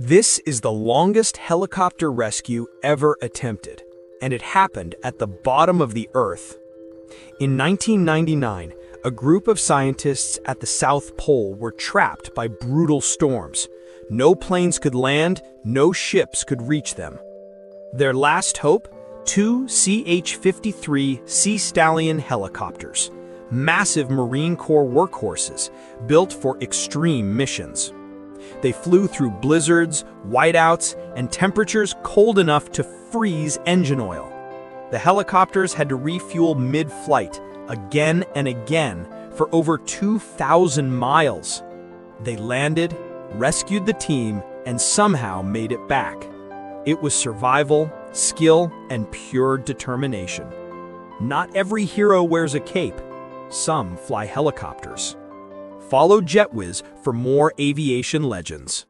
This is the longest helicopter rescue ever attempted, and it happened at the bottom of the Earth. In 1999, a group of scientists at the South Pole were trapped by brutal storms. No planes could land, no ships could reach them. Their last hope? Two CH-53 Sea Stallion helicopters, massive Marine Corps workhorses built for extreme missions. They flew through blizzards, whiteouts, and temperatures cold enough to freeze engine oil. The helicopters had to refuel mid-flight again and again for over 2,000 miles. They landed, rescued the team, and somehow made it back. It was survival, skill, and pure determination. Not every hero wears a cape. Some fly helicopters. Follow JetWhiz for more aviation legends.